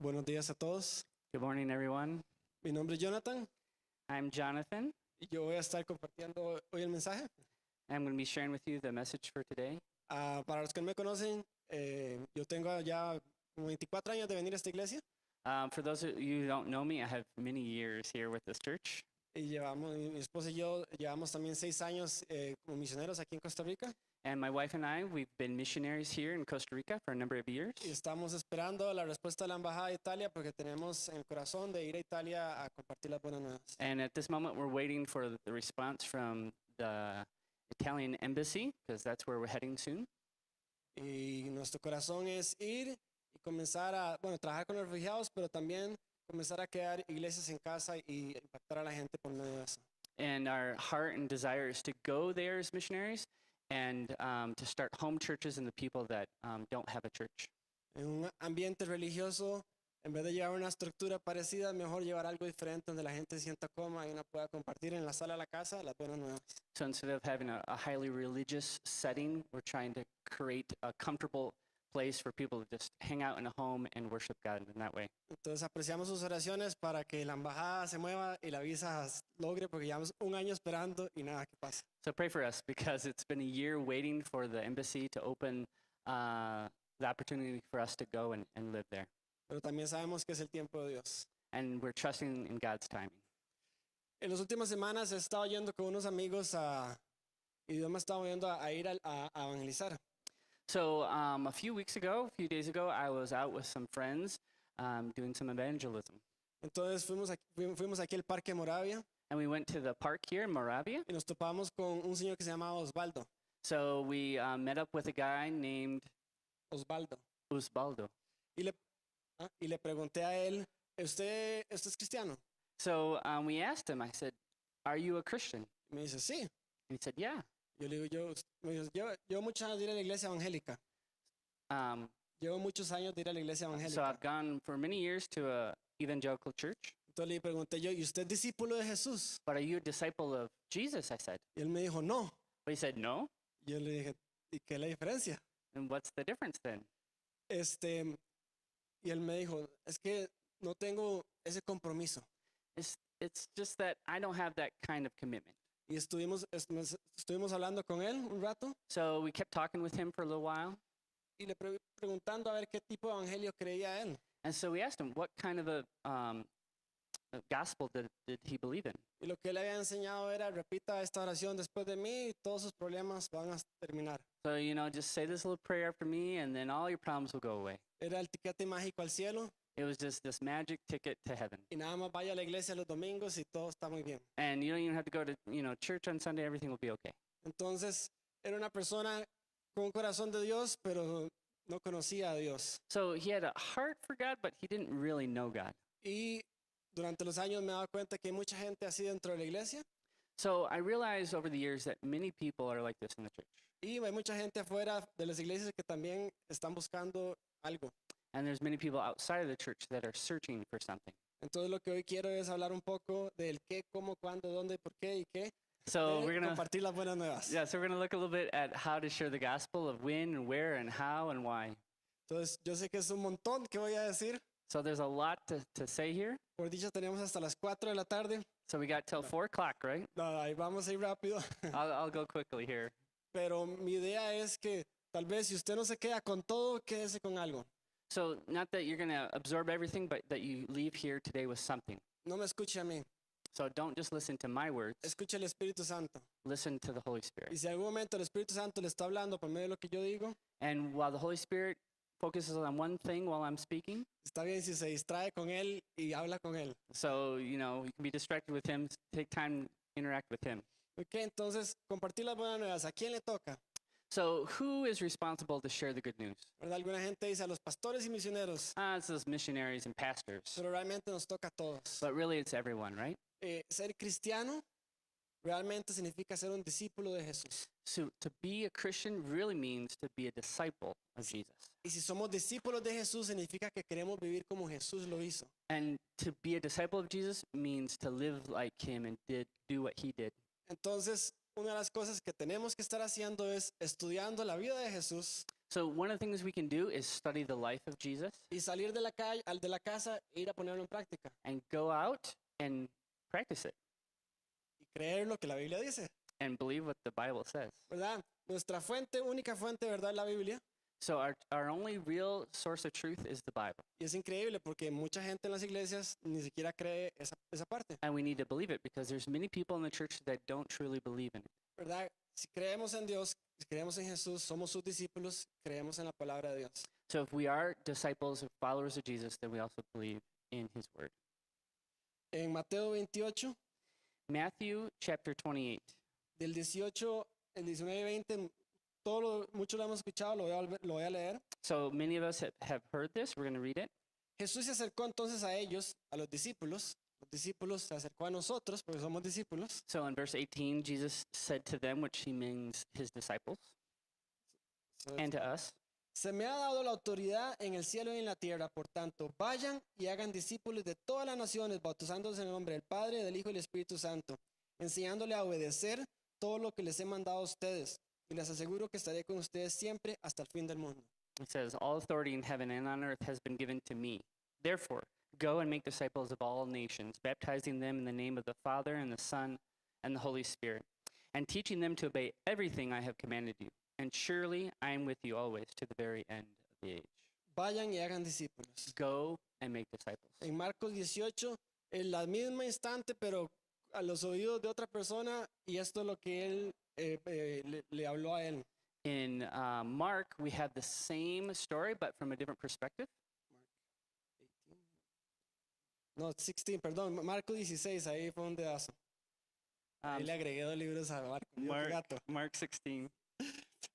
Buenos días a todos. Good morning, everyone. Mi nombre es Jonathan. I'm Jonathan. Y yo voy a estar compartiendo hoy el mensaje. I'm going to be sharing with you the message for today. Para los que no me conocen, yo tengo ya 24 años de venir a esta iglesia. For those of you who don't know me, I have many years here with this church. Y mi esposa y yo llevamos también 6 años como misioneros aquí en Costa Rica. And my wife and I, we've been missionaries here in Costa Rica for a number of years. Y estamos esperando la respuesta de la Embajada de Italia porque tenemos en el corazón de ir a Italia a compartir las buenas nuevas. And at this moment, we're waiting for the response from the Italian embassy because that's where we're heading soon. Y nuestro corazón es ir y comenzar a, bueno, trabajar con los refugiados, pero también comenzar a crear iglesias en casa y impactar a la gente por medio de eso. And our heart and desire is to go there as missionaries and to start home churches in the people that don't have a church. En un ambiente religioso, en vez de llevar una estructura parecida, mejor llevar algo diferente donde la gente se sienta cómoda y una pueda compartir en la sala de la casa las buenas nuevas. So instead of having a highly religious setting, we're trying to create a comfortable place for people to just hang out in a home and worship God in that way. Entonces apreciamos sus oraciones para que la embajada se mueva y la visa logre porque llevamos un año esperando y nada que pasa. So pray for us because it's been a year waiting for the embassy to open the opportunity for us to go and live there. Pero también sabemos que es el tiempo de Dios. And we're trusting in God's timing. En las últimas semanas he estado yendo con unos amigos y Dios me estaba moviendo a ir a evangelizar. So a few days ago, I was out with some friends doing some evangelism. Entonces fuimos aquí al Parque Moravia. And we went to the park here in Moravia. Y nos topamos con un señor que se llamaba Osvaldo. So we met up with a guy named Osvaldo. Y le pregunté a él, ¿usted es cristiano? So we asked him, I said, are you a Christian? Me dice, sí. And he said, yeah. Yo le digo, yo muchos años de ir a la iglesia evangélica. Llevo muchos años de ir a la iglesia evangélica. So I've gone for many years to a evangelical church. Entonces le pregunté yo, ¿y usted es discípulo de Jesús? But are you a disciple of Jesus? I said. Y él me dijo, no. But he said, no. Yo le dije, ¿y qué es la diferencia? And what's the difference then? Y él me dijo, es que no tengo ese compromiso. It's just that I don't have that kind of commitment. Y estuvimos hablando con él un rato. So we kept talking with him for a little while. Y le preguntando a ver qué tipo de evangelio creía él. And so we asked him what kind of a gospel did he believe in. Y lo que le había enseñado era repita esta oración después de mí y todos sus problemas van a terminar. So you know, just say this little prayer after me and then all your problems will go away. Era el tiquete mágico al cielo. It was just this magic ticket to heaven. Y nada más vaya a la iglesia los domingos y todo está muy bien. And you don't even have to go to, you know, church on Sunday, everything will be okay. Entonces, era una persona con un corazón de Dios, pero no conocía a Dios. So he had a heart for God, but he didn't really know God. Y durante los años me he dado cuenta que hay mucha gente así dentro de la iglesia. So I realized over the years that many people are like this in the church. Y hay mucha gente afuera de las iglesias que también están buscando algo. And there's many people outside of the church that are searching for something. Entonces lo que hoy quiero es hablar un poco del qué, cómo, cuándo, dónde, por qué y qué. So we're gonna compartir las buenas nuevas. Yeah, so we're gonna look a little bit at how to share the gospel of when and where and how and why. Entonces yo sé que es un montón que voy a decir. So there's a lot to say here. Por dicha tenemos hasta las 4 de la tarde. So we got till 4 o'clock, right? No, ahí vamos a ir rápido. I'll go quickly here. Pero mi idea es que tal vez si usted no se queda con todo, quédese con algo. So not that you're going to absorb everything, but that you leave here today with something. No me escuche a mí. So don't just listen to my words. Escuche al Espíritu Santo. Listen to the Holy Spirit. Y si algún momento el Espíritu Santo le está hablando por medio de lo que yo digo. And while the Holy Spirit focuses on one thing while I'm speaking. Está bien si se distrae con él y habla con él. So, you know, you can be distracted with him. Take time, interact with him. Okay, entonces compartir las buenas nuevas. ¿A quién le toca? So who is responsible to share the good news? Alguna gente dice a los pastores y misioneros. It's those missionaries and pastors. Pero realmente nos toca a todos. But really it's everyone, right? Ser cristiano realmente significa ser un discípulo de Jesús. So to be a Christian really means to be a disciple of Jesus. Y si somos discípulos de Jesús significa que queremos vivir como Jesús lo hizo. And to be a disciple of Jesus means to live like him and do what he did. Entonces una de las cosas que tenemos que estar haciendo es estudiando la vida de Jesús. So one of the things we can do is study the life of Jesus. Y salir de la calle, de la casa, e ir a ponerlo en práctica. And go out and practice it. Y creer lo que la Biblia dice. And believe what the Bible says. ¿Verdad? Nuestra fuente, única fuente de verdad es la Biblia. So our only real source of truth is the Bible. Y es increíble porque mucha gente en las iglesias ni siquiera cree esa parte. And we need to believe it because there's many people in the church that don't truly believe in it. ¿Verdad? Si creemos en Dios, si creemos en Jesús, somos sus discípulos, creemos en la palabra de Dios. So if we are disciples and followers of Jesus, then we also believe in his word. En Mateo 28, Matthew chapter 28. Del 18 al 19 y 20 muchos lo hemos escuchado, lo voy a leer. So many of us have heard this. We're going to read it. Jesús se acercó entonces a ellos, a los discípulos. Los discípulos se acercó a nosotros porque somos discípulos. So in verse 18, Jesus said to them, which he means his disciples, and to us. Se me ha dado la autoridad en el cielo y en la tierra, por tanto, vayan y hagan discípulos de todas las naciones, bautizándose en el nombre del Padre, del Hijo y del Espíritu Santo, enseñándole a obedecer todo lo que les he mandado a ustedes. Y les aseguro que estaré con ustedes siempre hasta el fin del mundo. It says, all authority in heaven and on earth has been given to me. Therefore, go and make disciples of all nations, baptizing them in the name of the Father and the Son and the Holy Spirit, and teaching them to obey everything I have commanded you. And surely I am with you always to the very end of the age. Vayan y hagan discípulos. Go and make disciples. En Marcos 18, en la misma instante, pero a los oídos de otra persona, y esto es lo que él le habló a él. In Mark, we have the same story, but from a different perspective. Marcos 16, ahí fue un dedazo. Ahí le agregué 2 libros a Mark 16.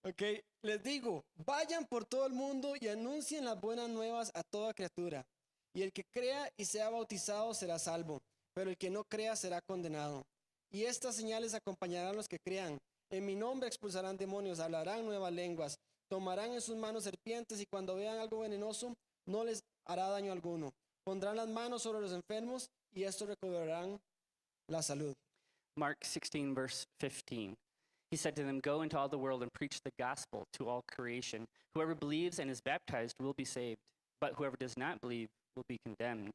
Ok, les digo, vayan por todo el mundo y anuncien las buenas nuevas a toda criatura. Y el que crea y sea bautizado será salvo, pero el que no crea será condenado. Y estas señales acompañarán a los que crean. En mi nombre expulsarán demonios, hablarán nuevas lenguas, tomarán en sus manos serpientes, y cuando vean algo venenoso no les hará daño alguno. Pondrán las manos sobre los enfermos y estos recobrarán la salud. Mark 16, verse 15. He said to them, go into all the world and preach the gospel to all creation. Whoever believes and is baptized will be saved, but whoever does not believe will be condemned.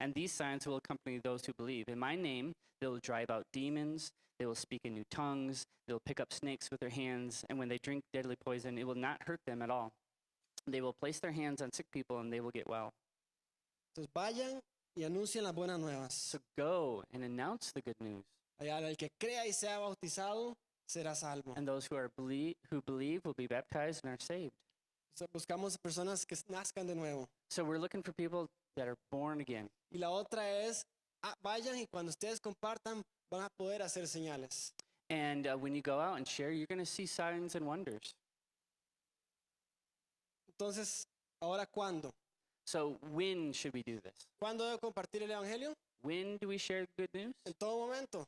And these signs will accompany those who believe. In my name, they will drive out demons. They will speak in new tongues. They will pick up snakes with their hands. And when they drink deadly poison, it will not hurt them at all. They will place their hands on sick people and they will get well. Entonces vayan y anuncien las buenas nuevas. So go and announce the good news. El que crea y sea bautizado será salvo. And those who believe will be baptized and are saved. So buscamos personas que nazcan de nuevo. So we're looking for people that are born again. Y la otra es, vayan y cuando ustedes compartan van a poder hacer señales. And when you go out and share, you're going to see signs and wonders. Entonces, ¿ahora cuándo? So when should we do this? ¿Cuándo debo compartir el evangelio? When do we share good news? En todo momento.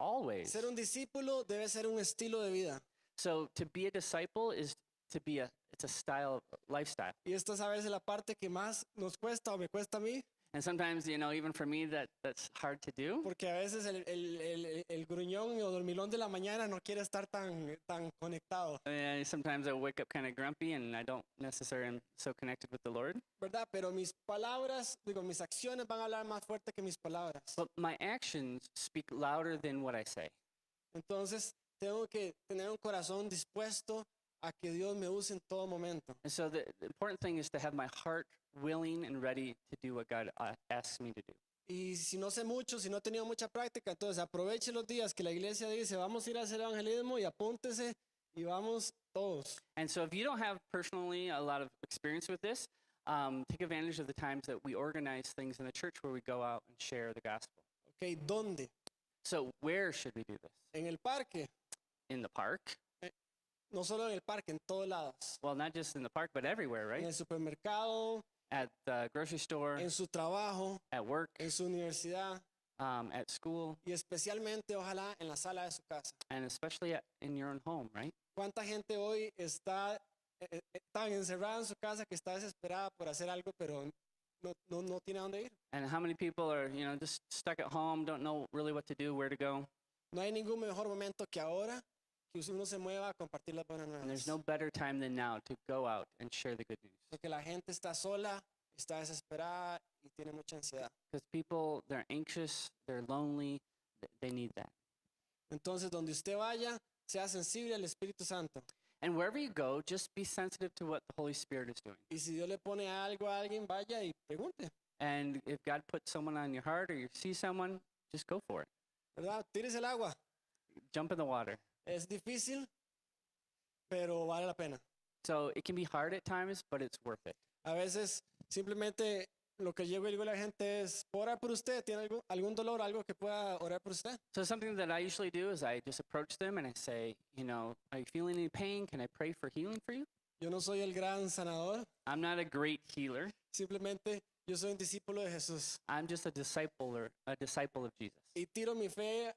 Always. Ser un discípulo debe ser un estilo de vida. So to be a disciple is to be it's a style, lifestyle. Y esta es a veces la parte que más nos cuesta o me cuesta a mí. And sometimes, you know, even for me, that's hard to do. Porque a veces el gruñón o dormilón de la mañana no quiere estar tan conectado. Sometimes I wake up kind of grumpy and I don't necessarily am so connected with the Lord. ¿Verdad? Pero mis acciones van a hablar más fuerte que mis palabras. But my actions speak louder than what I say. Entonces, tengo que tener un corazón dispuesto a que Dios me use en todo momento. And so the important thing is to have my heart willing and ready to do what God asks me to do. Y si no sé mucho, si no he tenido mucha práctica, entonces aproveche los días que la iglesia dice, vamos a ir a hacer evangelismo y apúntese y vamos todos. And so if you don't have personally a lot of experience with this, take advantage of the times that we organize things in the church where we go out and share the gospel. Okay, ¿dónde? So where should we do this? En el parque. In the park. No solo en el parque, en todos lados. Well, not just in the park, but everywhere, right? En el supermercado. At the grocery store. En su trabajo. At work. En su universidad. At school. Y especialmente, ojalá, en la sala de su casa. And especially in your own home, right? ¿Cuánta gente hoy está tan encerrada en su casa que está desesperada por hacer algo, pero no tiene a dónde ir? And how many people are, you know, just stuck at home, don't know really what to do, where to go? No hay ningún mejor momento que ahora que uno se mueva a compartir las buenas nuevas. And there's no better time than now to go out and share the good news. Porque la gente está sola, está desesperada y tiene mucha ansiedad. Because people, they're anxious, they're lonely, they need that. Entonces, donde usted vaya, sea sensible al Espíritu Santo. And wherever you go, just be sensitive to what the Holy Spirit is doing. Y si Dios le pone algo a alguien, vaya y pregunte. And if God puts someone on your heart or you see someone, just go for it. ¿Verdad? Tírese el agua. Jump in the water. Es difícil, pero vale la pena. So it can be hard at times, but it's worth it. A veces simplemente lo que llego y digo a la gente es, orar por usted, ¿tiene algún dolor, algo que pueda orar por usted? So something that I usually do is I just approach them and I say, you know, are you feeling any pain? Can I pray for healing for you? Yo no soy el gran sanador. I'm not a great healer. Simplemente yo soy un discípulo de Jesús. I'm just a disciple of Jesus. Y tiro mi fe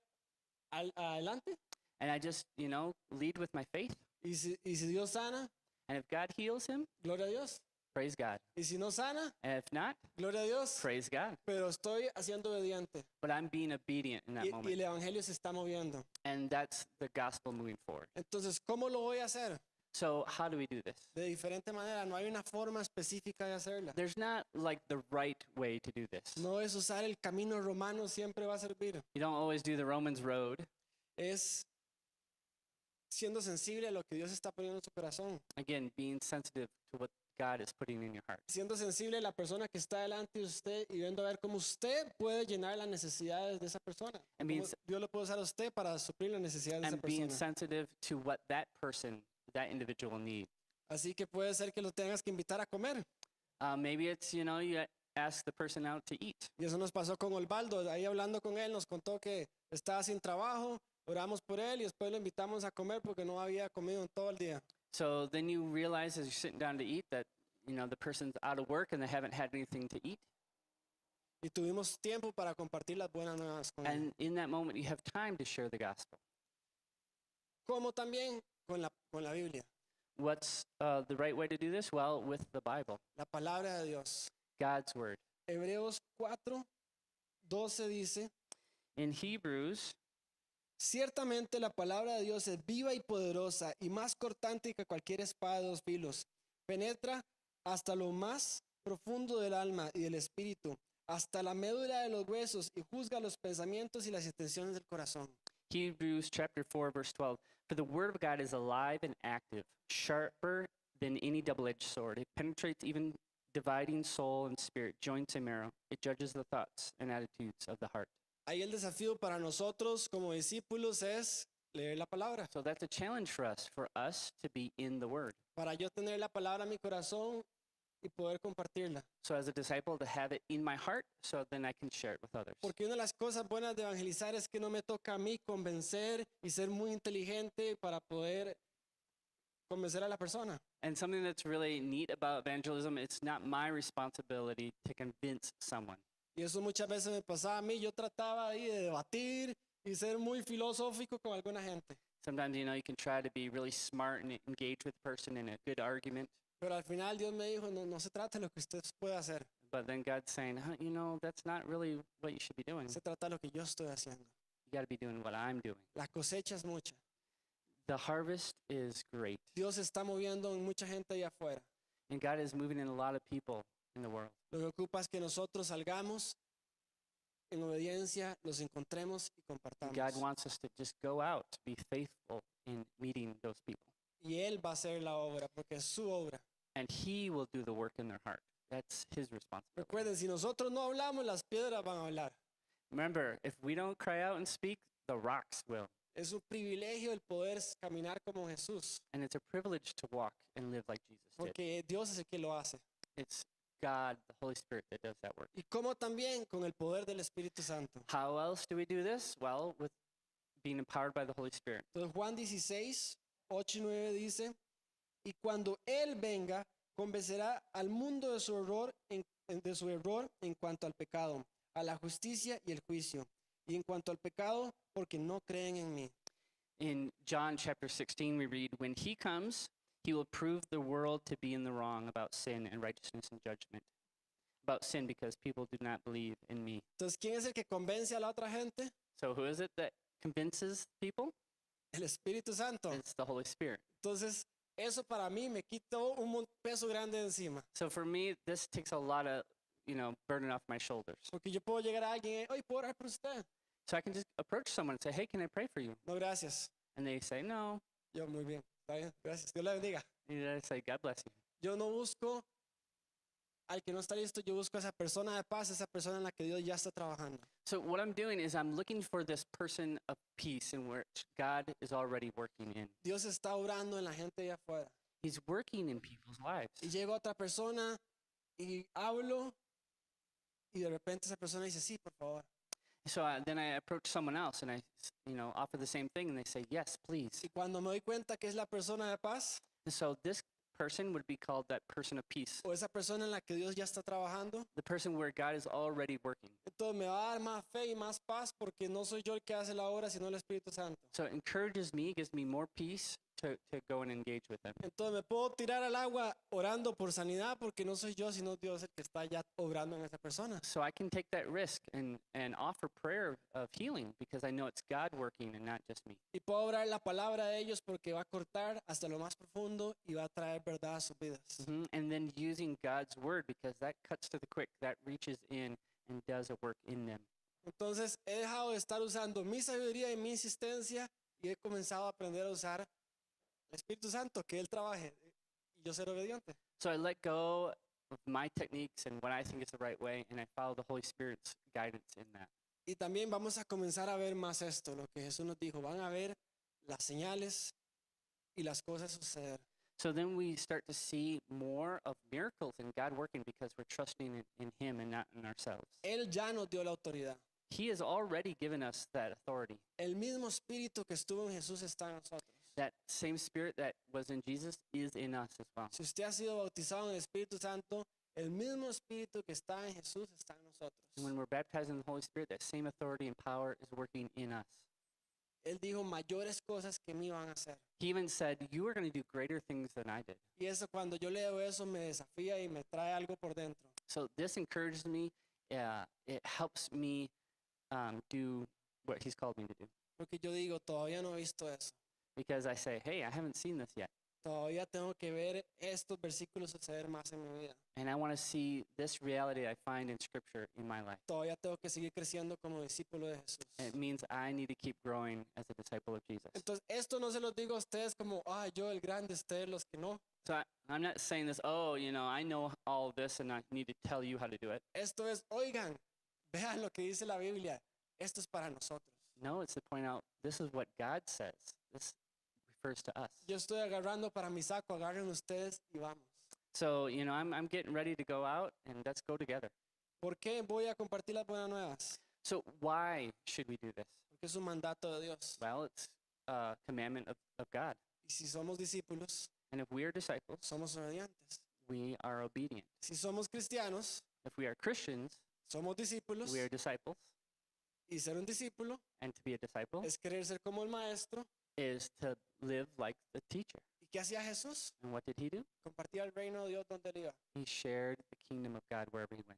adelante. And I just, you know, lead with my faith. Y si Dios sana, and if God heals him, gloria a Dios. Praise God. Y si no sana, and if not, gloria a Dios. Praise God. Pero estoy haciendo obediente. But I'm being obedient in that moment. Y el evangelio se está moviendo. And that's the gospel moving forward. Entonces, ¿cómo lo voy a hacer? So how do we do this? De diferente manera, no hay una forma específica de hacerla. There's not like the right way to do this. No es usar el camino romano, siempre va a servir. You don't always do the Romans road. Es siendo sensible a lo que Dios está poniendo en su corazón. Again, being sensitive to what God is putting in your heart. Siendo sensible a la persona que está delante de usted y viendo a ver cómo usted puede llenar las necesidades de esa persona. Dios lo puede usar a usted para suplir las necesidades de esa persona. And being sensitive to what that person, that individual need. Así que puede ser que lo tengas que invitar a comer. Maybe it's, you know, you ask the person out to eat. Y eso nos pasó con Osvaldo. Ahí hablando con él, nos contó que estaba sin trabajo, oramos por él y después lo invitamos a comer porque no había comido en todo el día. So then you realize as you're sitting down to eat that, you know, the person's out of work and they haven't had anything to eat. Y tuvimos tiempo para compartir las buenas nuevas con él. And in that moment you have time to share the gospel. Como también con la Biblia. What's the right way to do this? Well, with the Bible. La palabra de Dios. God's word. Hebreos 4:12 dice. In Hebrews. Ciertamente la palabra de Dios es viva y poderosa y más cortante que cualquier espada de dos filos. Penetra hasta lo más profundo del alma y del espíritu, hasta la médula de los huesos y juzga los pensamientos y las intenciones del corazón. Hebrews chapter 4 verse 12. For the word of God is alive and active, sharper than any double-edged sword. It penetrates even dividing soul and spirit, joints and marrow. It judges the thoughts and attitudes of the heart. Ahí el desafío para nosotros como discípulos es leer la palabra. So that's a challenge for us to be in the word. Para yo tener la palabra en mi corazón y poder compartirla. So as a disciple to have it in my heart so then I can share it with others. Porque una de las cosas buenas de evangelizar es que no me toca a mí convencer y ser muy inteligente para poder convencer a la persona. And something that's really neat about evangelism, it's not my responsibility to convince someone. Y eso muchas veces me pasaba a mí. Yo trataba ahí de debatir y ser muy filosófico con alguna gente. Sometimes, you know, you can try to be really smart and engage with the person in a good argument. Pero al final Dios me dijo, no se trata de lo que usted puede hacer. But then God's saying, you know, that's not really what you should be doing. Se trata de lo que yo estoy haciendo. You got to be doing what I'm doing. La cosecha es mucha. The harvest is great. Dios está moviendo en mucha gente allá afuera. And God is moving in a lot of people in the world. Lo que ocupa es que nosotros salgamos en obediencia, los encontremos y compartamos. God wants us to just go out, be faithful in meeting those people. Y él va a hacer la obra porque es su obra. And he will do the work in their heart. That's his responsibility. Recuerden, si nosotros no hablamos, las piedras van a hablar. Remember, if we don't cry out and speak, the rocks will. Es un privilegio el poder caminar como Jesús. And it's a privilege to walk and live like Jesus did. Porque Dios es el que lo hace. It's God, the Holy Spirit, that does that work. Y como también con el poder del Espíritu Santo. How else do we do this? Well, with being empowered by the Holy Spirit. Entonces, Juan 16:8-9 dice, y cuando él venga, convencerá al mundo de su error en cuanto al pecado, a la justicia y el juicio, y en cuanto al pecado, porque no creen en mí. In John chapter 16, we read, when he comes, he will prove the world to be in the wrong about sin and righteousness and judgment. About sin because people do not believe in me. Entonces, ¿quién es el que convence a la otra gente? So who is it that convinces people? El Espíritu Santo. It's the Holy Spirit. Entonces, eso para mí me quitó un peso grande encima. So for me, this takes a lot of, you know, burden off my shoulders. Porque yo puedo llegar a alguien, oye, ¿puedo orar por usted? So I can just approach someone and say, hey, can I pray for you? No, gracias. And they say, no. Yo, muy bien. Está bien. Gracias. Dios le bendiga. And I say, God bless you. Yo no busco al que no está listo, yo busco a esa persona de paz, esa persona en la que Dios ya está trabajando. So what I'm doing is I'm looking for this person of peace in which God is already working in. Dios está obrando en la gente allá afuera. He's working in people's lives. Y llega otra persona y hablo y de repente esa persona dice, sí, por favor. So then I approach someone else and I, you know, offer the same thing and they say, yes, please. Y cuando me doy cuenta que es la persona de paz. And so this person would be called that person of peace. O esa persona en la que Dios ya está trabajando. The person where God is already working. Entonces me va a dar más fe y más paz porque no soy yo el que hace la obra, sino el Espíritu Santo. So it encourages me, gives me more peace to go and engage with them. Entonces me puedo tirar al agua orando por sanidad porque no soy yo, sino Dios el que está ya obrando en esa persona. So I can take that risk and offer prayer of healing because I know it's God working and not just me. Y puedo obrar la palabra de ellos porque va a cortar hasta lo más profundo y va a traer verdad a sus vidas. And then using God's word because that cuts to the quick, that reaches in and does a work in them. Entonces he dejado de estar usando mi sabiduría y mi insistencia y he comenzado a aprender a usar Espíritu Santo, que él trabaje y yo ser obediente. So I let go of my techniques and what I think is the right way and I follow the Holy Spirit's guidance in that. Y también vamos a comenzar a ver más esto, lo que Jesús nos dijo, van a ver las señales y las cosas suceder. So then we start to see more of miracles and God working because we're trusting in him and not in ourselves. Él ya nos dio la autoridad. He has already given us that authority. El mismo espíritu que estuvo en Jesús está en nosotros. That same spirit that was in Jesus is in us as well. Si usted ha sido bautizado en el Espíritu Santo, el mismo espíritu que está en Jesús está en nosotros. And when we're baptized in the Holy Spirit, that same authority and power is working in us. Él dijo mayores cosas que mí van a hacer. He even said, you are going to do greater things than I did. Y eso cuando yo leo eso me desafía y me trae algo por dentro. So this encourages me. It helps me do what he's called me to do. Porque yo digo todavía no he visto eso. Because I say, hey, I haven't seen this yet. Todavía tengo que ver estos versículos suceder más en mi vida. And I want to see this reality I find in Scripture in my life. Todavía tengo que seguir creciendo como discípulo de Jesús. It means I need to keep growing as a disciple of Jesus. Entonces, esto no se lo digo a ustedes como, ah, yo el grande, ustedes los que no. So I'm not saying this, oh, you know, I know all this and I need to tell you how to do it. Esto es, oigan, vean lo que dice la Biblia. Esto es para nosotros. No, it's to point out, this is what God says. This refers to us. Yo estoy agarrando para mi saco, agarren ustedes y vamos. So, you know, I'm getting ready to go out and let's go together. ¿Por qué voy a compartir las buenas nuevas? So, why should we do this? Porque es un mandato de Dios. Well, it's a commandment of God. Y si somos discípulos, and if we are disciples, somos obedientes. We are obedient. Si somos cristianos, if we are Christians, somos discípulos. We are disciples. Y ser un discípulo, and to be a disciple, es querer ser como el maestro. Is to live like the teacher. ¿Y qué hacía Jesús? And what did he do? Compartía el reino de Dios donde iba. He shared the kingdom of God wherever he went.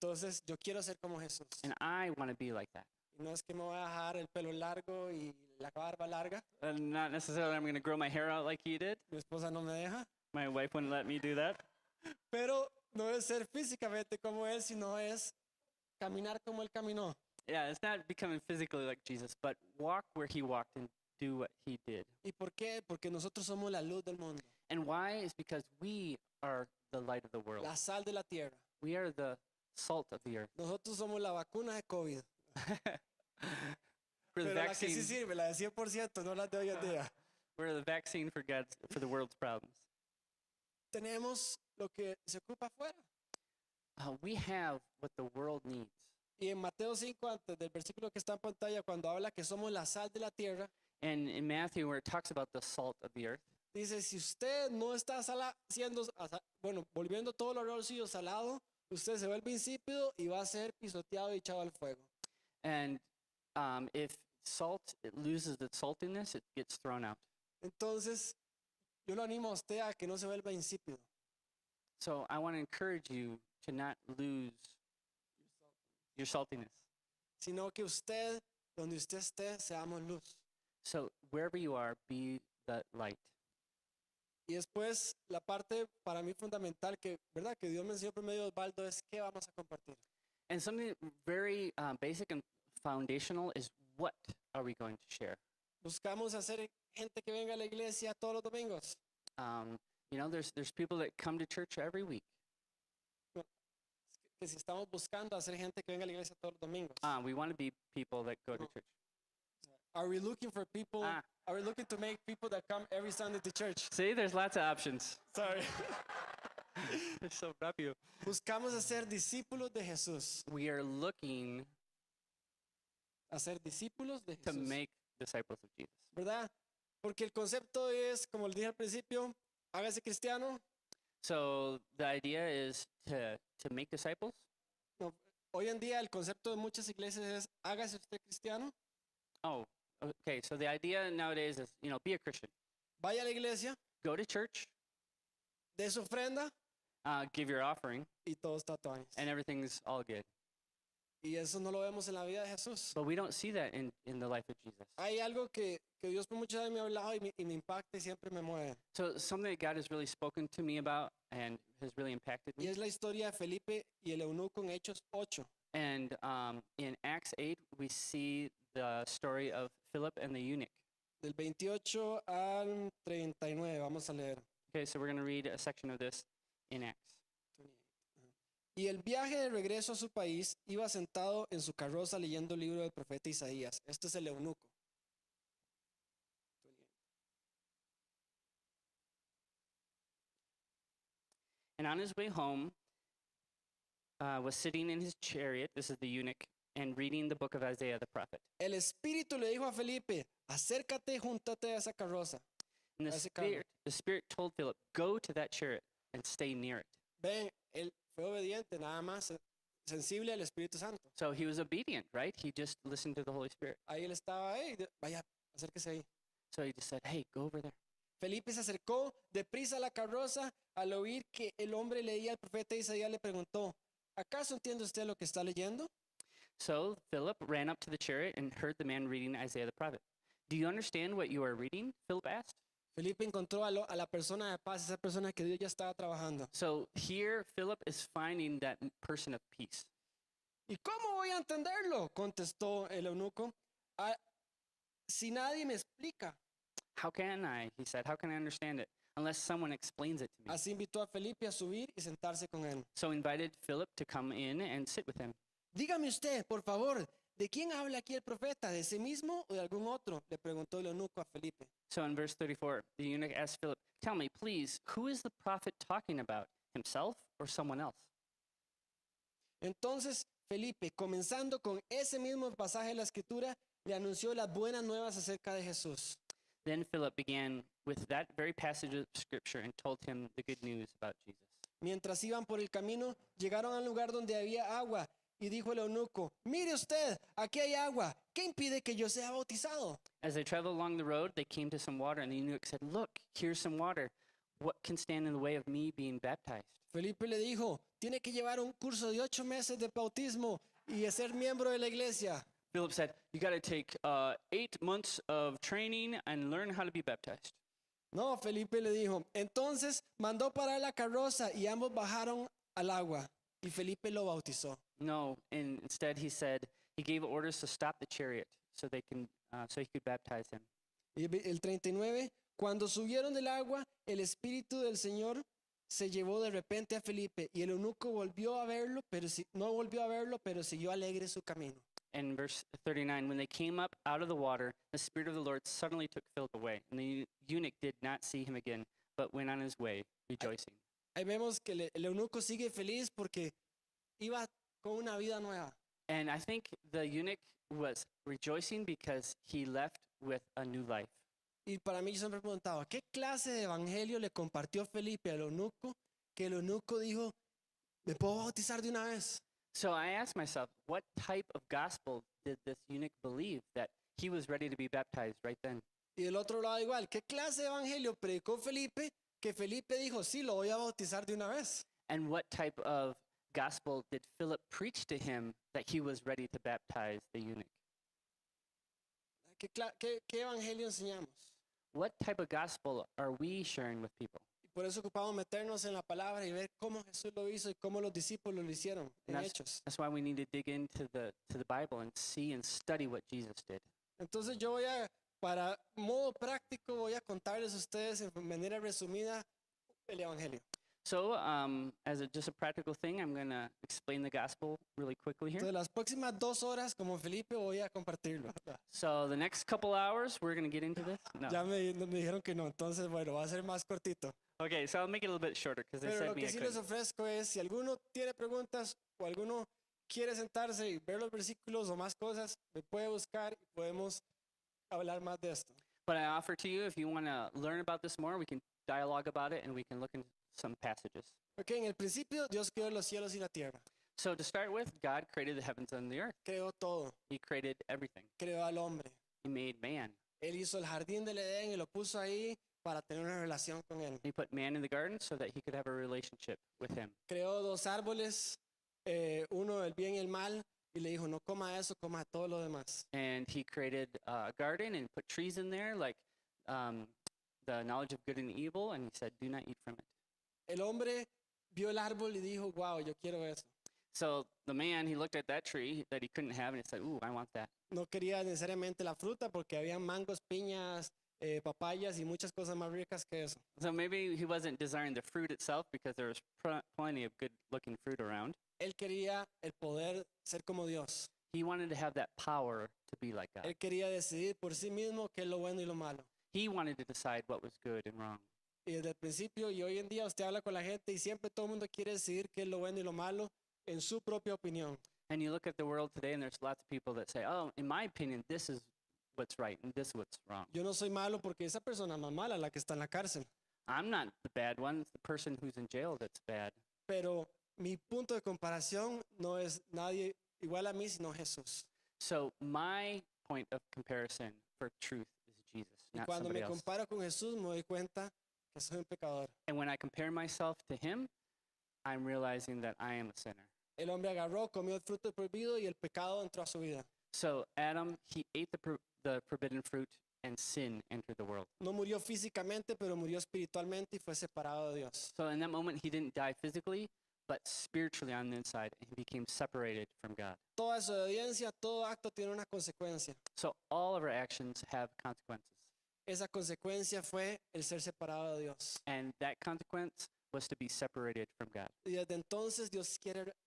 Entonces, yo quiero ser como Jesús. And I want to be like that. Y no es que me voy a dejar el pelo largo y la barba larga. And not necessarily I'm going to grow my hair out like he did. Mi esposa no me deja. My wife wouldn't let me do that. Pero no es ser físicamente como él, sino es caminar como él caminó. Yeah, it's not becoming physically like Jesus, but walk where he walked and do what he did. ¿Y por qué? Porque nosotros somos la luz del mundo. And why is because we are the light of the world. La sal de la tierra. We are the salt of the earth. Nosotros somos la vacuna de COVID. We're the vaccine. La que sí sirve, la de 100%, no la de hoy en día. We're the vaccine for the world's problems. Tenemos lo que se ocupa afuera. We have what the world needs. Y en Mateo 5, antes del versículo que está en pantalla, cuando habla que somos la sal de la tierra. And in Matthew, where it talks about the salt of the earth. Dice, si usted no está volviendo todo lo rocío salado, usted se vuelve insípido y va a ser pisoteado y echado al fuego. And if salt, it loses the saltiness, it gets thrown out. Entonces, yo lo animo a usted a que no se vuelva insípido. So, I want to encourage you to not lose your saltiness. Sino que usted, donde usted esté, seamos luz. So wherever you are, be that light. Y después la parte para mí fundamental que, ¿verdad?, que Dios me enseñó por medio de Osvaldo es qué vamos a compartir. And something very basic and foundational is what are we going to share? Buscamos hacer gente que venga a la iglesia todos los domingos. You know, there's people that come to church every week. Que si estamos buscando hacer gente que venga a la iglesia todos los domingos. We want to be people that go to church. Are we looking for people? Are we looking to make people that come every Sunday to church? See, there's lots of options. Sorry. It's so rápido. Buscamos hacer discípulos de Jesús. We are looking hacer discípulos de Jesús. To make disciples of Jesus. ¿Verdad? Porque el concepto es, como le dije al principio, hágase cristiano. So the idea is to make disciples. No, hoy en día el concepto de muchas iglesias es hágase usted cristiano. Oh, okay. So the idea nowadays is, you know, be a Christian. Vaya a la iglesia. Go to church. De su ofrenda. Give your offering. Y todos tatuajes. And everything's all good. Y eso no lo vemos en la vida de Jesús. But we don't see that in the life of Jesus. Hay algo que Dios por muchas veces me ha hablado y me impacta y siempre me mueve. So something that God has really spoken to me about and has really impacted me. Y es la historia de Felipe y el eunuco en Hechos 8. And in Acts 8 we see the story of Philip and the eunuch. Del 28 al 39 vamos a leer. Okay, so we're going to read a section of this in Acts. Y el viaje de regreso a su país iba sentado en su carroza leyendo el libro del profeta Isaías. Este es el eunuco. And on his way home, was sitting in his chariot, this is the eunuch, and reading the book of Isaiah the prophet. El espíritu le dijo a Felipe, acércate y júntate a esa carroza. And the spirit told Philip, go to that chariot and stay near it. Ven, él fue obediente, nada más sensible al Espíritu Santo. So he was obedient, right? He just listened to the Holy Spirit. Ahí él estaba, hey, vaya, acérquese ahí. So he just said, hey, go over there. Felipe se acercó deprisa a la carroza. Al oír que el hombre leía al profeta Isaías, le preguntó, ¿acaso entiende usted lo que está leyendo? So Philip ran up to the chariot and heard the man reading Isaiah the prophet. Do you understand what you are reading? Philip asked. Felipe encontró a la persona de paz, esa persona que Dios ya estaba trabajando. So here Philip is finding that person of peace. ¿Y cómo voy a entenderlo?, contestó el eunuco. Si nadie me explica. How can I? He said, how can I understand it unless someone explains it to me? Así invitó a Felipe a subir y sentarse con él. So invited Philip to come in and sit with him. Dígame usted, por favor, ¿de quién habla aquí el profeta? ¿De sí mismo o de algún otro?, le preguntó el eunuco a Felipe. So in verse 34, the eunuch asked Philip, tell me, please, who is the prophet talking about, himself or someone else? Entonces Felipe, comenzando con ese mismo pasaje de la Escritura, le anunció las buenas nuevas acerca de Jesús. Then Philip began with that very passage of Scripture and told him the good news about Jesus. Mientras iban por el camino, llegaron al lugar donde había agua. Y dijo el eunuco, mire usted, aquí hay agua. ¿Qué impide que yo sea bautizado? As they traveled along the road, they came to some water, and the eunuch said, look, here's some water. What can stand in the way of me being baptized? Felipe le dijo, tiene que llevar un curso de 8 meses de bautismo y ser miembro de la iglesia. Philip said, you got to take 8 months of training and learn how to be baptized. No, Felipe le dijo, entonces mandó parar la carroza y ambos bajaron al agua. Y Felipe lo bautizó. No, and instead he said he gave orders to stop the chariot so he could baptize him. El 39, cuando subieron del agua, el espíritu del Señor se llevó de repente a Felipe y el eunuco volvió a verlo, pero no volvió a verlo, pero siguió alegre su camino. And verse 39, when they came up out of the water, the Spirit of the Lord suddenly took Philip away, and the eunuch did not see him again, but went on his way rejoicing. Ahí vemos que el eunuco sigue feliz porque iba con una vida nueva. And I think the eunuch was rejoicing because he left with a new life. Y para mí yo siempre he preguntado, ¿qué clase de evangelio le compartió Felipe al eunuco que el eunuco dijo, me puedo bautizar de una vez? So I asked myself, what type of gospel did this eunuch believe that he was ready to be baptized right then? Y del otro lado igual, ¿qué clase de evangelio predicó Felipe que Felipe dijo, sí, lo voy a bautizar de una vez? And what type of gospel did Philip preach to him that he was ready to baptize the eunuch? ¿Qué evangelio enseñamos? What type of gospel are we sharing with people? Y por eso ocupamos meternos en la palabra y ver cómo Jesús lo hizo y cómo los discípulos lo hicieron en Hechos. That's why we need to dig into the Bible and see and study what Jesus did. Entonces yo voy a, para modo práctico, voy a contarles a ustedes en manera resumida el evangelio. So, just a practical thing, I'm going to explain the gospel really quickly here. Entonces, las próximas 2 horas, como Felipe, voy a compartirlo. So, the next couple hours, we're going to get into this. No. Ya me dijeron que no, entonces, bueno, va a ser más cortito. Okay, so I'll make it a little bit shorter because they said me I couldn't. Pero lo que sí les ofrezco es, si alguno tiene preguntas o alguno quiere sentarse y ver los versículos o más cosas, me puede buscar y podemos hablar más de esto. But I offer to you, if you want to learn about this more, we can dialogue about it and we can look into some passages. Okay, en el principio Dios creó los cielos y la tierra. So to start with, God created the heavens and the earth. Creó todo. He created everything. Creó al hombre. He made man. Él hizo el jardín del Edén y lo puso ahí para tener una relación con él. He put man in the garden so that he could have a relationship with him. Creó dos árboles, uno el bien y el mal, y le dijo no coma eso, coma todo lo demás. And he created a garden and put trees in there like the knowledge of good and evil, and he said do not eat from it. El hombre vio el árbol y dijo, wow, yo quiero eso. So the man, he looked at that tree that he couldn't have, and he said, ooh, I want that. No quería necesariamente la fruta porque había mangos, piñas, papayas y muchas cosas más ricas que eso. So maybe he wasn't desiring the fruit itself because there was plenty of good-looking fruit around. Él quería el poder ser como Dios. He wanted to have that power to be like God. Él quería decidir por sí mismo qué es lo bueno y lo malo. He wanted to decide what was good and wrong. Y desde el principio y hoy en día usted habla con la gente y siempre todo el mundo quiere decidir qué es lo bueno y lo malo en su propia opinión. And you look at the world today and there's lots of people that say, "Oh, in my opinion, this is what's right and this is what's wrong." Yo no soy malo porque esa persona más mala, la que está en la cárcel. I'm not the bad one, it's the person who's in jail that's bad. Pero mi punto de comparación no es nadie igual a mí sino Jesús. So my point of comparison for truth is Jesus, not somebody else. Y cuando me comparo con Jesús me doy cuenta que soy un pecador. And when I compare myself to him, I'm realizing that I am a sinner. El hombre agarró, comió el fruto prohibido y el pecado entró a su vida. So Adam, he ate the forbidden fruit and sin entered the world. No murió físicamente, pero murió espiritualmente y fue separado de Dios. So in that moment he didn't die physically, but spiritually on the inside he became separated from God. Toda desobediencia, todo acto tiene una consecuencia. So all of our actions have consequences. Esa consecuencia fue el ser separado de Dios. And that consequence was to be separated from God. Y desde entonces Dios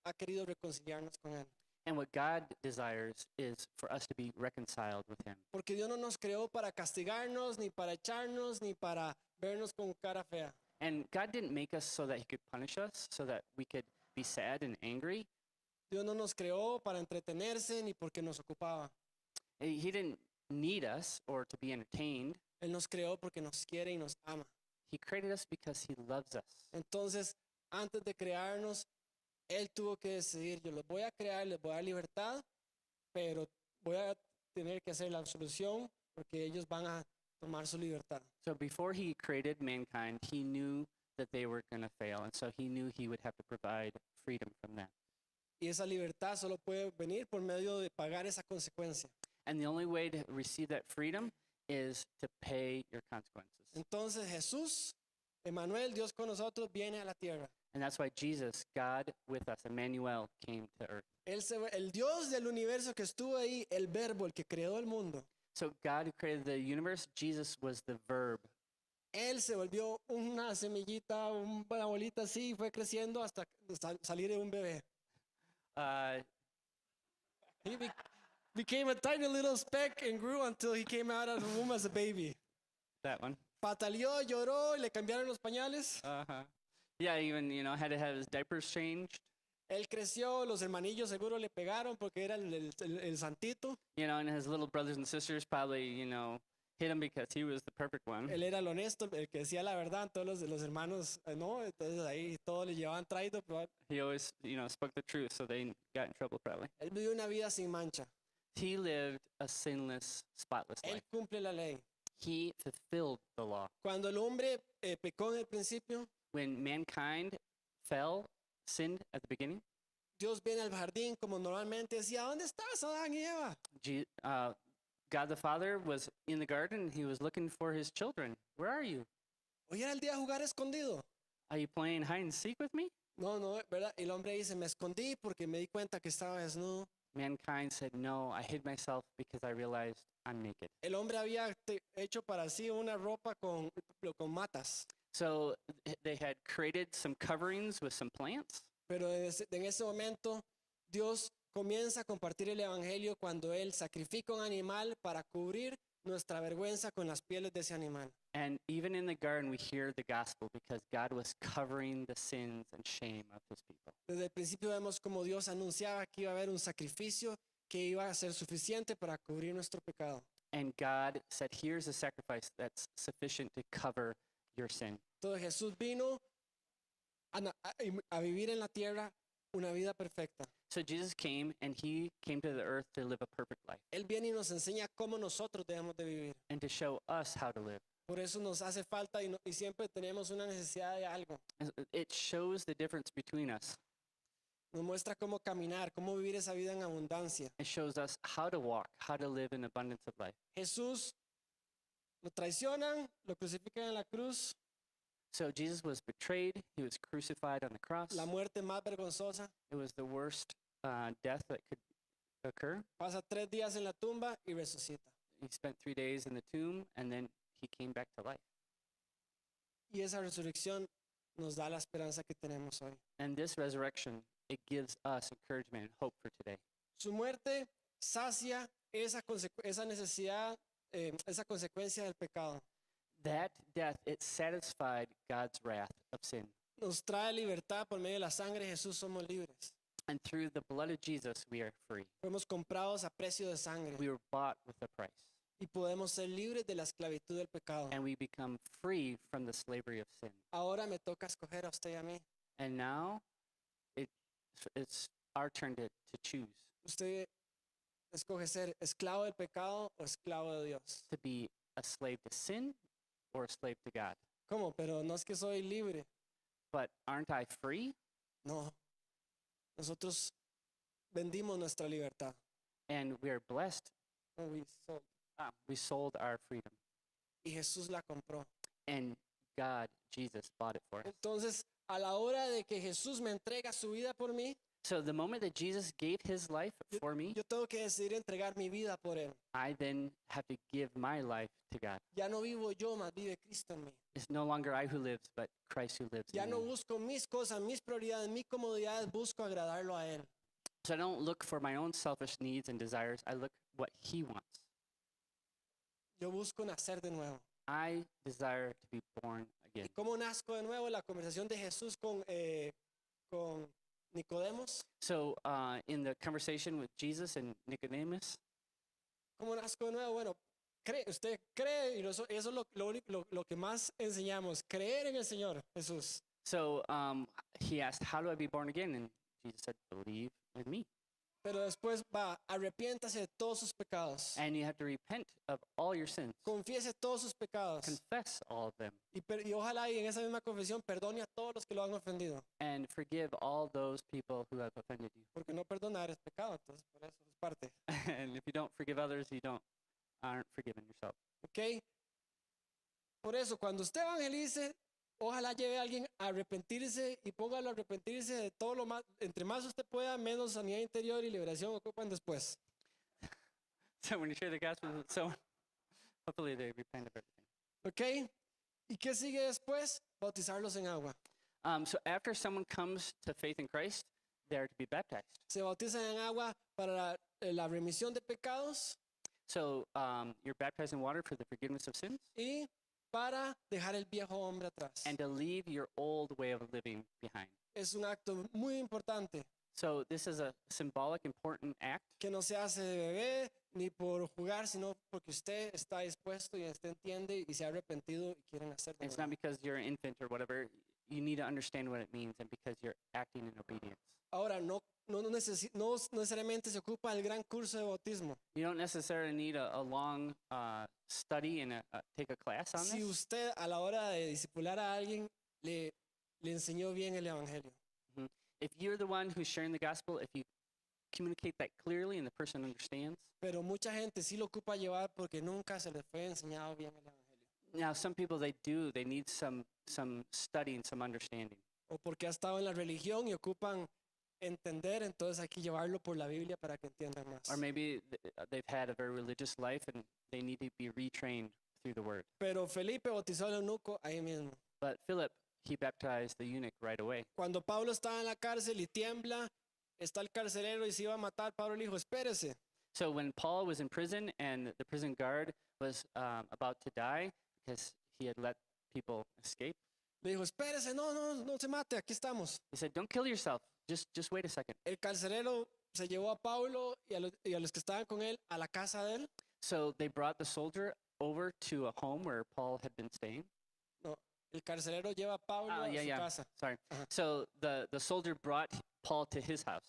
ha querido reconciliarnos con él. And what God desires is for us to be reconciled with him. Porque Dios no nos creó para castigarnos, ni para echarnos, ni para vernos con cara fea. And God didn't make us so that he could punish us, so that we could be sad and angry. Dios no nos creó para entretenerse ni porque nos ocupaba. He didn't need us or to be entertained. Él nos creó porque nos quiere y nos ama. He created us because he loves us. Entonces, antes de crearnos, él tuvo que decidir, yo los voy a crear, les voy a dar libertad, pero voy a tener que hacer la absolución porque ellos van a tomar su libertad. So before he created mankind, he knew that they were going to fail, and so he knew he would have to provide freedom from that. Y esa libertad solo puede venir por medio de pagar esa consecuencia. And the only way to receive that freedom is to pay your consequences. Entonces Jesús, Emmanuel, Dios con nosotros, viene a la tierra. And that's why Jesus, God with us, Emmanuel, came to earth. El Dios del universo que estuvo ahí, el verbo, el que creó el mundo. So God who created the universe, Jesus was the verb. Él se volvió una semillita, una bolita así, fue creciendo hasta salir de un bebé. Became a tiny little speck and grew until he came out of the womb as a baby. That one. Pataleó, lloró, y le cambiaron los pañales. Yeah, even, you know, had to have his diapers changed. Él creció, los hermanillos seguro le pegaron porque era el santito. You know, and his little brothers and sisters probably, you know, hit him because he was the perfect one. Él era el honesto, el que decía la verdad, todos los hermanos, no, entonces ahí todos le llevaban traído. He always, you know, spoke the truth, so they got in trouble probably. Él vivió una vida sin mancha. He lived a sinless, spotless life. Él cumple la ley. He fulfilled the law. Cuando el hombre pecó en el principio, when mankind fell, sinned at the beginning, Dios viene al jardín como normalmente decía, ¿dónde estás, Adán y Eva? God the Father was in the garden. He was looking for his children. Where are you? Hoy era el día de jugar escondido. Are you playing hide and seek with me? No, no, ¿verdad? El hombre dice, me escondí porque me di cuenta que estaba desnudo. Mankind said, no, I hid myself because I realized I'm naked. El hombre había hecho para sí una ropa con matas. So they had created some coverings with some plants. Pero en ese momento Dios comienza a compartir el evangelio cuando él sacrifica un animal para cubrir nuestra vergüenza con las pieles de ese animal. And even in the garden we hear the gospel because God was covering the sins and shame of his people. Desde el principio vemos como Dios anunciaba que iba a haber un sacrificio que iba a ser suficiente para cubrir nuestro pecado. And God said, here's a sacrifice that's sufficient to cover your sin. Entonces Jesús vino a vivir en la tierra una vida perfecta. So Jesus came and he came to the earth to live a perfect life. Él viene y nos enseña cómo nosotros debemos de vivir. And to show us how to live. Por eso nos hace falta y siempre tenemos una necesidad de algo. It shows the difference between us. Nos muestra cómo caminar, cómo vivir esa vida en abundancia. It shows us how to walk, how to live in abundance of life. Jesús lo traicionan, lo crucifican en la cruz. So Jesus was betrayed. He was crucified on the cross. La muerte más vergonzosa. It was the worst death that could occur. Pasa 3 días en la tumba y resucita. He spent 3 days in the tomb and then he came back to life. Y esa resurrección nos da la esperanza que tenemos hoy. And this resurrection, it gives us encouragement and hope for today. Su muerte sacia esa consecuencia del pecado. That death, it satisfied God's wrath of sin. Nos trae libertad por medio de la sangre de Jesús, somos libres. And through the blood of Jesus, we are free. Fuimos comprados a precio de sangre. We were bought with a price. Y podemos ser libres de la esclavitud del pecado. And we become free from the slavery of sin. Ahora me toca escoger a usted y a mí. And now, it's our turn to choose. Usted escoge ser esclavo del pecado o esclavo de Dios. To be a slave to sin. Or a slave to God. ¿Cómo? Pero no es que soy libre. But aren't I free? No. Nosotros vendimos nuestra libertad. And we are blessed. No, we sold our freedom. Y Jesús la compró. And God, Jesus, bought it for us. Entonces, a la hora de que Jesús me entrega su vida por mí. So the moment that Jesus gave his life for me, yo tengo que decidir entregar mi vida por él. I then have to give my life to God. Ya no vivo yo, mas vive Cristo en mí. It's no longer I who lives, but Christ who lives in me. Ya no busco mis cosas, mis prioridades, mis comodidades, busco agradarlo a él. So I don't look for my own selfish needs and desires, I look what he wants. Yo busco nacer de nuevo. I desire to be born again. ¿Y cómo nazco de nuevo? La conversación de Jesús con Nicodemos. So in the conversation with Jesus and Nicodemus. ¿Cómo nazco de nuevo? Bueno, usted cree, y eso es lo que más enseñamos, creer en el Señor Jesús. So he asked, how do I be born again? And Jesus said, believe in me. Pero después va, arrepiéntase de todos sus pecados. And you have to repent of all your sins. Confiese todos sus pecados. Confess all of them. Y ojalá y en esa misma confesión perdone a todos los que lo han ofendido. And forgive all those people who have offended you. Porque no perdonar es pecado, entonces por eso es parte. And if you don't forgive others, you aren't forgiving yourself. Okay. Por eso cuando usted evangelice, ojalá lleve a alguien a arrepentirse y póngalo a arrepentirse de todo lo más, entre más usted pueda, menos sanidad interior y liberación ocupan después. So when you share the gospel with someone, hopefully they repent of everything. Okay. ¿Y qué sigue después? Bautizarlos en agua. So after someone comes to faith in Christ, they are to be baptized. Se bautizan en agua para la remisión de pecados. So you're baptized in water for the forgiveness of sins. Y para dejar el viejo hombre atrás. And to leave your old way of living behind. Es un acto muy importante. So this is a symbolic, important act. Que no se hace de bebé ni por jugar, sino porque usted está dispuesto y usted entiende y se ha arrepentido y quieren hacerlo. It's not because you're an infant or whatever. You need to understand what it means and because you're acting in obedience. Ahora no necesariamente se ocupa el gran curso de bautismo. You don't necessarily need a long study and take a class on this. Si usted a la hora de discipular a alguien le enseñó bien el evangelio. If you're the one who's sharing the gospel, if you communicate that clearly and the person understands. Pero mucha gente sí lo ocupa llevar porque nunca se les fue enseñado bien el evangelio. Now some people they need some study and some understanding. O porque ha estado en la religión y ocupan entender, entonces aquí llevarlo por la Biblia para que entiendan más. Or maybe they've had a very religious life and they need to be retrained through the word. Pero Felipe bautizó al eunuco ahí mismo. But Philip, he baptized the eunuch right away. Cuando Pablo estaba en la cárcel y tiembla, está el carcelero y se iba a matar, Pablo le dijo, espérese. So when Paul was in prison and the prison guard was about to die because he had let people escape. Le dijo, espérese, no se mate, aquí estamos. He said, don't kill yourself. Just wait a second. El carcelero se llevó a Pablo y a los que estaban con él a la casa de él. So they brought the soldier over to a home where Paul had been staying. No, el carcelero lleva a Pablo a su casa. Sorry. Uh-huh. So the soldier brought Paul to his house.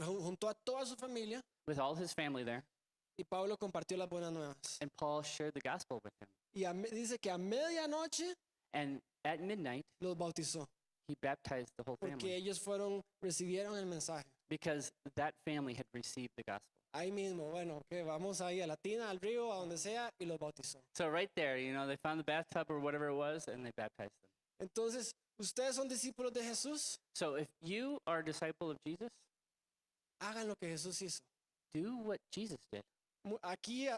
Juntó a toda su familia. With all his family there. Y Pablo compartió las buenas nuevas. And Paul shared the gospel with him. Y dice que a medianoche. And at midnight. Los bautizó. He baptized the whole family. Porque ellos recibieron el mensaje. Because that family had received the gospel. Ahí mismo, bueno, que vamos ahí a la tina, al río, a donde sea, y los bautizó. So right there, you know, they found the bathtub or whatever it was, and they baptized them. Entonces, ¿ustedes son discípulos de Jesús? So if you are a disciple of Jesus, hagan lo que Jesús hizo. Do what Jesus did. Aquí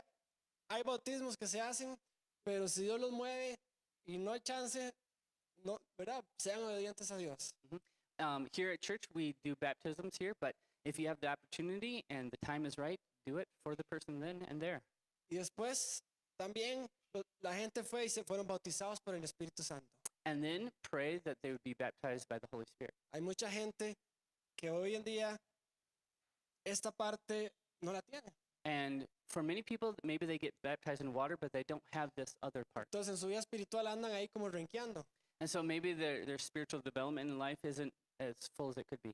hay bautismos que se hacen, pero si Dios los mueve y no hay chance, no, ¿verdad? Sean obedientes a Dios. Mm-hmm. Here at church, we do baptisms here, but if you have the opportunity and the time is right, do it for the person then and there. Y después también la gente fue y se fueron bautizados por el Espíritu Santo. And then pray that they would be baptized by the Holy Spirit. Hay mucha gente que hoy en día esta parte no la tiene. And for many people, maybe they get baptized in water, but they don't have this other part. Entonces en su vida espiritual andan ahí como renqueando. And so maybe their spiritual development in life isn't as full as it could be.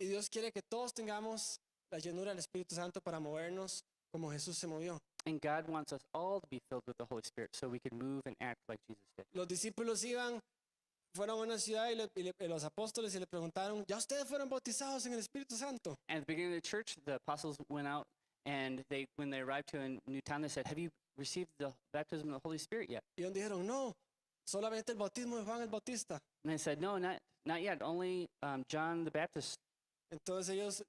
Y Dios quiere que todos tengamos la llenura del Espíritu Santo para movernos como Jesús se movió. And God wants us all to be filled with the Holy Spirit so we can move and act like Jesus did. Los discípulos fueron a una ciudad y los apóstoles y le preguntaron, ¿ya ustedes fueron bautizados en el Espíritu Santo? And at the beginning of the church, the apostles went out and when they arrived to a new town, they said, have you received the baptism of the Holy Spirit yet? Y ellos dijeron, no. Solamente el bautismo de Juan el Bautista. And they said, no, not yet, only John the Baptist. Entonces ellos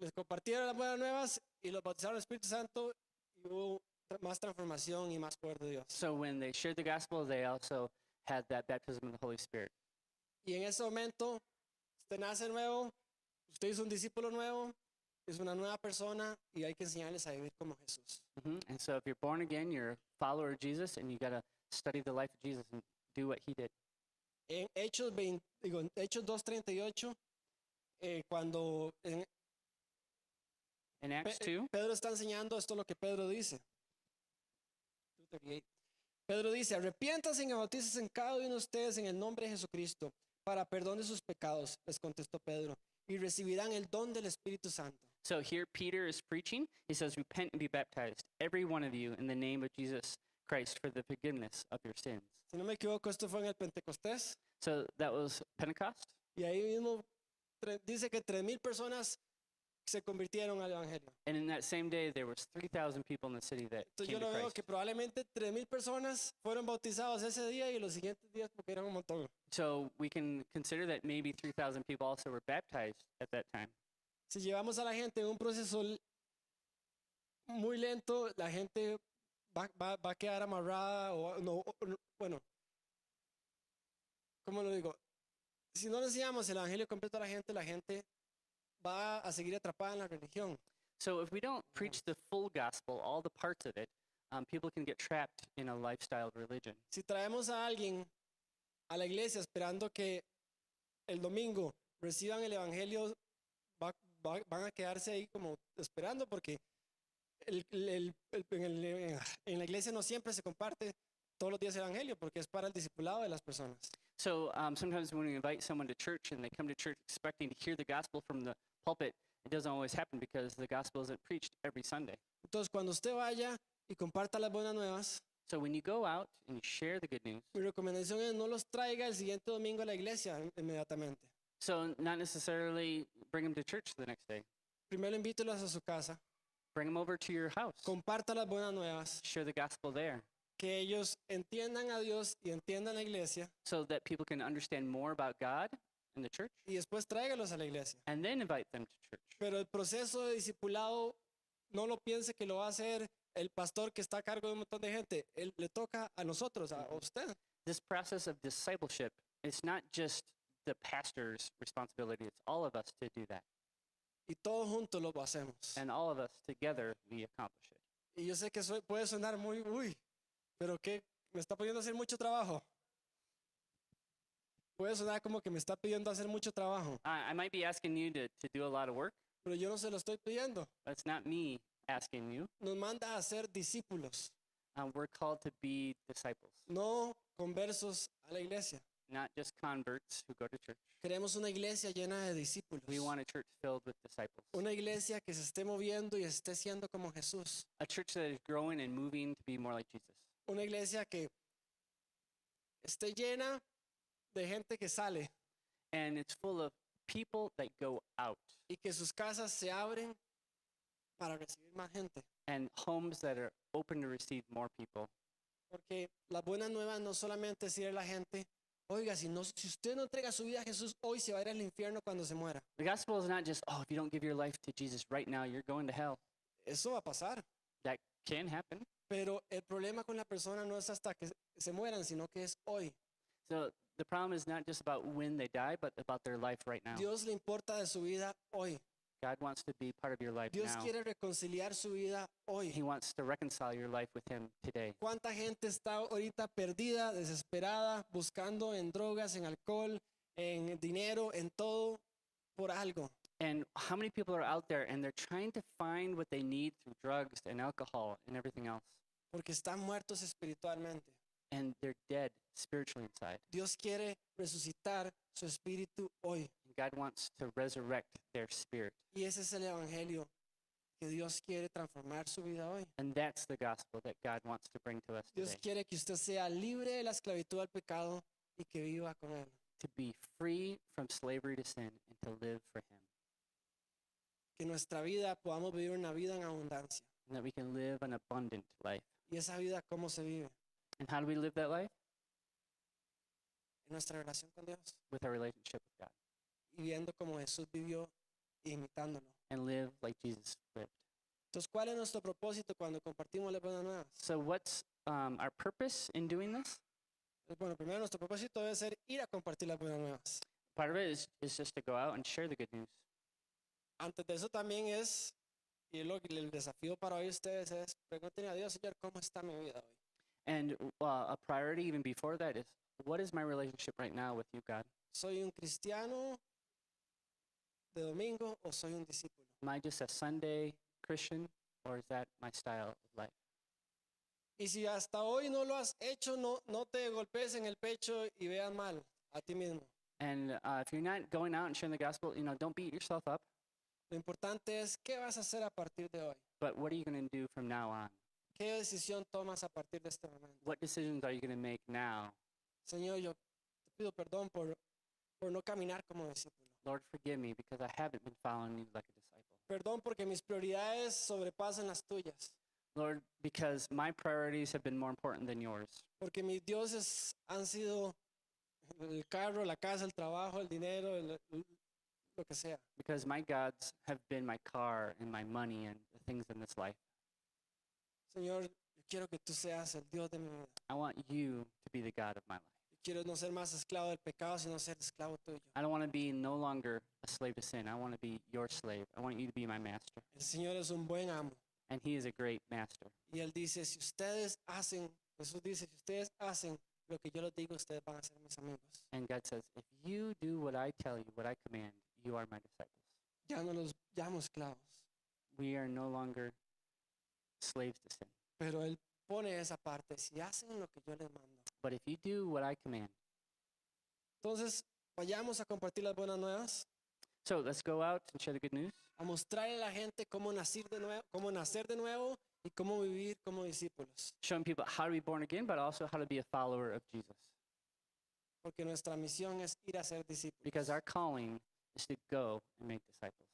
les compartieron las buenas nuevas y los bautizaron en el Espíritu Santo y hubo más transformación y más poder de Dios. So when they shared the gospel, they also had that baptism of the Holy Spirit. Y en ese momento, usted nace nuevo, usted es un discípulo nuevo, es una nueva persona y hay que enseñarles a vivir como Jesús. Mm-hmm. And so if you're born again, you're a follower of Jesus and you got to study the life of Jesus and do what he did. En Hechos 2:38, cuando in Acts 2, Pedro está enseñando esto es lo que Pedro dice. 2:38. Pedro dice, arrepiéntanse y bautícense en cada uno de ustedes en el nombre de Jesucristo para perdón de sus pecados, les contestó Pedro, y recibirán el don del Espíritu Santo. So here Peter is preaching. He says, repent and be baptized, every one of you, in the name of Jesus Christ for the forgiveness of your sins. Si no me equivoco, esto fue en el Pentecostés. So that was Pentecost. Y ahí mismo dice que 3,000 personas se convirtieron al evangelio. And in that same day there was 3,000 people in the city that came to Christ. Entonces yo lo veo que probablemente 3,000 personas fueron bautizados ese día y los siguientes días porque eran un montón. So we can consider that maybe 3,000 people also were baptized at that time. Si llevamos a la gente en un proceso muy lento, la gente va a quedar amarrada o no, bueno, ¿cómo lo digo? Si no le enseñamos el evangelio completo a la gente va a seguir atrapada en la religión. So if we don't preach the full gospel, all the parts of it, people can get trapped in a lifestyle of religion. Si traemos a alguien a la iglesia esperando que el domingo reciban el evangelio, van a quedarse ahí como esperando porque en la iglesia no siempre se comparte todos los días el evangelio porque es para el discipulado de las personas. So sometimes when we invite someone to church and they come to church expecting to hear the gospel from the pulpit, it doesn't always happen because the gospel isn't preached every Sunday. Entonces cuando usted vaya y comparta las buenas nuevas, so when you go out and you share the good news, mi recomendación es no los traiga el siguiente domingo a la iglesia inmediatamente. So not necessarily bring them to church the next day. Primero invítelos a su casa. Bring them over to your house. Comparta las buenas nuevas. Share the gospel there. Que ellos entiendan a Dios y entiendan la iglesia. So that people can understand more about God and the church. Y después tráigalos a la iglesia. And then invite them to church. Pero el proceso de discipulado no lo piense que lo va a hacer el pastor que está a cargo de un montón de gente. Él le toca a nosotros, a usted. This process of discipleship, it's not just the pastor's responsibility. It's all of us to do that. Y todos juntos lo hacemos. And all of us together we accomplish it. Y yo sé que puede sonar muy, pero que me está pidiendo hacer mucho trabajo. Puede sonar como que me está pidiendo hacer mucho trabajo. I might be asking you to do a lot of work. Pero yo no se lo estoy pidiendo. That's not me asking you. Nos manda a ser discípulos. We're called to be disciples. No conversos a la iglesia. Not just converts who go to church. Queremos una iglesia llena de discípulos. We want a church filled with disciples. Una iglesia que se esté moviendo y esté siendo como Jesús. A church that is growing and moving to be more like Jesus. Una iglesia que esté llena de gente que sale. And it's full of people that go out. Y que sus casas se abren para recibir más gente. And homes that are open to receive more people. Porque la buena nueva no solamente es ir a la gente. Oiga, si usted no entrega su vida a Jesús hoy, se va a ir al infierno cuando se muera. The gospel is not just, if you don't give your life to Jesus right now, you're going to hell. Eso va a pasar. That can happen. Pero el problema con la persona no es hasta que se mueran, sino que es hoy. So the problem is not just about when they die, but about their life right now. Dios le importa de su vida hoy. God wants to be part of your life now. Dios quiere reconciliar su vida hoy. He wants to reconcile your life with him today. ¿Cuánta gente está ahorita perdida, desesperada, buscando en drogas, en alcohol, en dinero, en todo por algo? And how many people are out there and they're trying to find what they need through drugs and alcohol and everything else? Porque están muertos espiritualmente. And they're dead spiritually inside. Dios quiere resucitar su espíritu hoy. God wants to resurrect their spirit. Y ese es el evangelio que Dios quiere transformar su vida hoy. And that's the gospel that God wants to bring to us today. Dios quiere que usted sea libre de la esclavitud al pecado y que viva con él. To be free from slavery to sin and to live for him. Que nuestra vida podamos vivir una vida en abundancia. And that we can live an abundant life. Y esa vida cómo se vive. And how do we live that life? En nuestra relación con Dios. With our relationship with God. Y viendo como Jesús vivió e imitándolo. And live like Jesus lived. Entonces, ¿cuál es nuestro propósito cuando compartimos la buena nueva? So what's our purpose in doing this? Bueno, primero nuestro propósito debe ser ir a compartir las buenas nuevas. Part of it is just to go out and share the good news. Antes de eso también es, y el desafío para hoy ustedes es, pregúntenle a Dios, Señor, ¿cómo está mi vida hoy? And a priority even before that is, what is my relationship right now with you, God? Soy un cristiano de domingo o soy un discípulo? Am I just a Sunday Christian or is that my style of life? Y si hasta hoy no lo has hecho, no te golpees en el pecho y veas mal a ti mismo. And if you're not going out and sharing the gospel, don't beat yourself up. Lo importante es qué vas a hacer a partir de hoy. But what are you going to do from now on? ¿Qué decisión tomas a partir de este momento? What decisions are you going to make now? Señor, yo te pido perdón por no caminar como discípulo. Lord, forgive me because I haven't been following you like a disciple. Perdón porque mis prioridades sobrepasan las tuyas. Lord, because my priorities have been more important than yours. Porque mis dioses han sido el carro, la casa, el trabajo, el dinero, lo que sea. Because my gods have been my car and my money and the things in this life. Señor, yo quiero que tú seas el Dios de mi vida. I want you to be the God of my life. Quiero no ser más esclavo del pecado, sino ser esclavo tuyo. I don't want to be no longer a slave to sin. I want to be your slave. I want you to be my master. El Señor es un buen amo. And he is a great master. Y él dice, Jesús dice, si ustedes hacen lo que yo les digo, ustedes van a ser mis amigos. And God says, if you do what I tell you, what I command, you are my disciples. Ya no los llamo esclavos. We are no longer slaves to sin. Pero él pone esa parte, si hacen lo que yo les mando. But if you do what I command. Entonces, vayamos a compartir las buenas nuevas. So, let's go out and share the good news. A mostrarle a la gente cómo nacer de nuevo y cómo vivir como discípulos. Showing people how to be born again, but also how to be a follower of Jesus. Porque nuestra misión es ir a ser discípulos. Because our calling is to go and make disciples.